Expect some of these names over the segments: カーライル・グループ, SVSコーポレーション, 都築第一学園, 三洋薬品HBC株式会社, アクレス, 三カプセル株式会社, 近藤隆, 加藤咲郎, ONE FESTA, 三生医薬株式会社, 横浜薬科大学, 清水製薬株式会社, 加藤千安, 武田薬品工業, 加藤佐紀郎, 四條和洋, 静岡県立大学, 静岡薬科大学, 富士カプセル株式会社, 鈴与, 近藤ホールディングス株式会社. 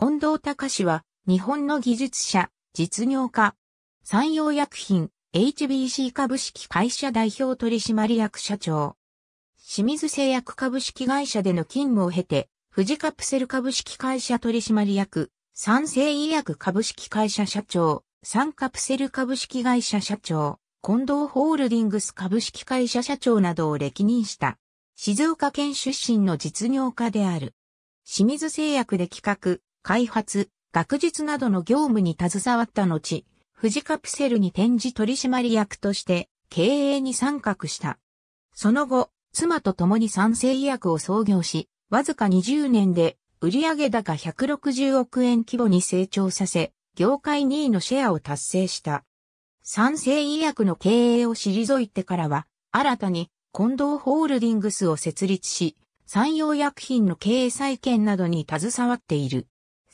近藤隆は、日本の技術者、実業家。三洋薬品、HBC 株式会社代表取締役社長。清水製薬株式会社での勤務を経て、富士カプセル株式会社取締役、三生医薬株式会社社長、三カプセル株式会社社長、近藤ホールディングス株式会社社長などを歴任した。静岡県出身の実業家である。清水製薬で企画、開発、学術などの業務に携わった後、富士カプセルに転じ取締役として経営に参画した。その後、妻と共に三生医薬を創業し、わずか20年で売上高160億円規模に成長させ、業界2位のシェアを達成した。三生医薬の経営を退いてからは、新たに近藤ホールディングスを設立し、三洋薬品の経営再建などに携わっている。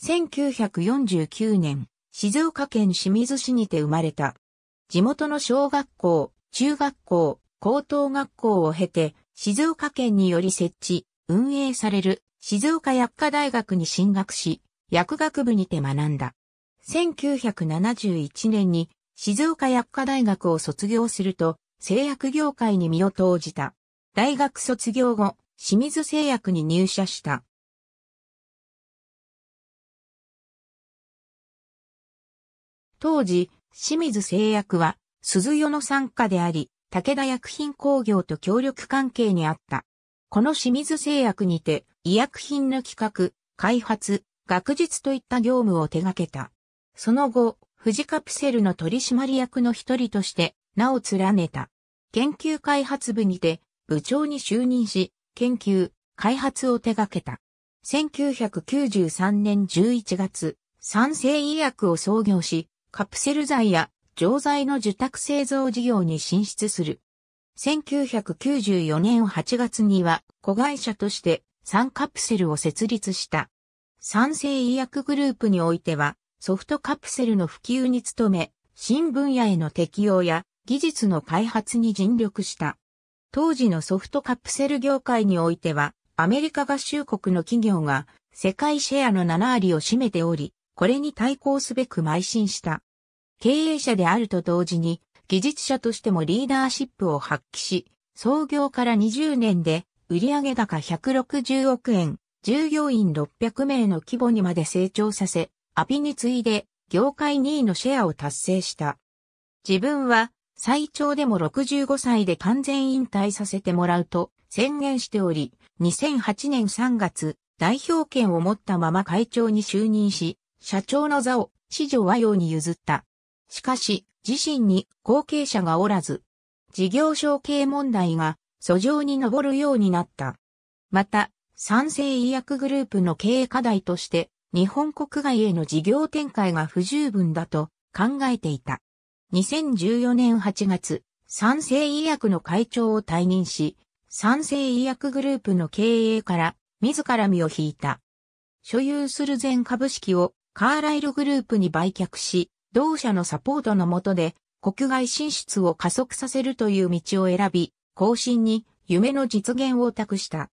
1949年、静岡県清水市にて生まれた。地元の小学校、中学校、高等学校を経て、静岡県により設置、運営される静岡薬科大学に進学し、薬学部にて学んだ。1971年に静岡薬科大学を卒業すると、製薬業界に身を投じた。大学卒業後、清水製薬に入社した。当時、清水製薬は、鈴代の傘下であり、武田薬品工業と協力関係にあった。この清水製薬にて、医薬品の企画、開発、学術といった業務を手掛けた。その後、富士カプセルの取締役の一人として、名を連ねた。研究開発部にて、部長に就任し、研究、開発を手掛けた。1993年11月、三生医薬を創業し、カプセル剤や錠剤の受託製造事業に進出する。1994年8月には子会社として三カプセルを設立した。三生医薬グループにおいてはソフトカプセルの普及に努め、新分野への適用や技術の開発に尽力した。当時のソフトカプセル業界においてはアメリカ合衆国の企業が世界シェアの7割を占めており、これに対抗すべく邁進した。経営者であると同時に、技術者としてもリーダーシップを発揮し、創業から20年で、売上高160億円、従業員600名の規模にまで成長させ、アピに次いで、業界2位のシェアを達成した。自分は、最長でも65歳で完全引退させてもらうと宣言しており、2008年3月、代表権を持ったまま会長に就任し、社長の座を四女和洋に譲った。しかし、自身に後継者がおらず、事業承継問題が訴状に上るようになった。また、三生医薬グループの経営課題として、日本国外への事業展開が不十分だと考えていた。2014年8月、三生医薬の会長を退任し、三生医薬グループの経営から自ら身を引いた。所有する全株式を、カーライルグループに売却し、同社のサポートの下で国外進出を加速させるという道を選び、後進に夢の実現を託した。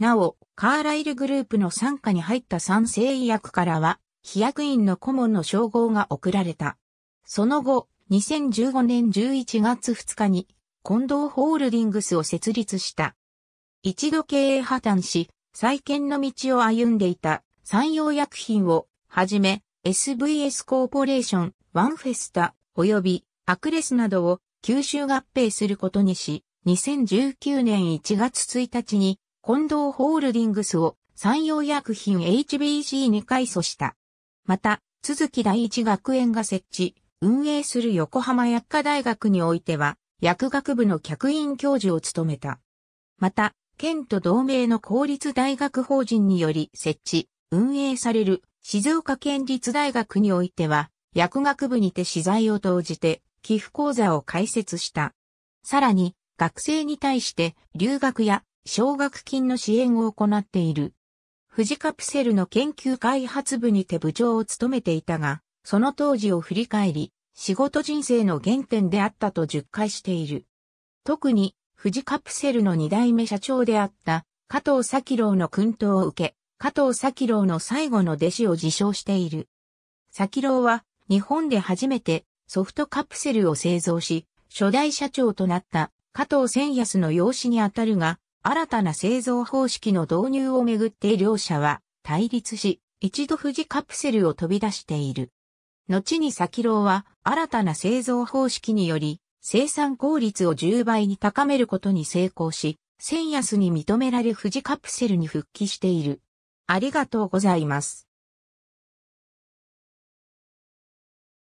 なお、カーライルグループの傘下に入った三生医薬からは、飛躍院の顧問の称号が贈られた。その後、2015年11月2日に、近藤ホールディングスを設立した。一度経営破綻し、再建の道を歩んでいた三洋薬品を、はじめ、SVS コーポレーション、ワンフェスタ、及び、アクレスなどを吸収合併することにし、2019年1月1日に、近藤ホールディングスを三洋薬品 HBC に改組した。また、都築第一学園が設置、運営する横浜薬科大学においては、薬学部の客員教授を務めた。また、県と同盟の公立大学法人により設置、運営される、静岡県立大学においては、薬学部にて私財を投じて、寄付講座を開設した。さらに、学生に対して、留学や奨学金の支援を行っている。富士カプセルの研究開発部にて部長を務めていたが、その当時を振り返り、仕事人生の原点であったと述懐している。特に、富士カプセルの2代目社長であった、加藤佐紀郎の薫陶を受け、加藤崎郎の最後の弟子を自称している。崎郎は日本で初めてソフトカプセルを製造し、初代社長となった加藤千安の養子にあたるが、新たな製造方式の導入をめぐって両者は対立し、一度富士カプセルを飛び出している。後に崎郎は新たな製造方式により生産効率を10倍に高めることに成功し、千安に認められ富士カプセルに復帰している。ありがとうございます。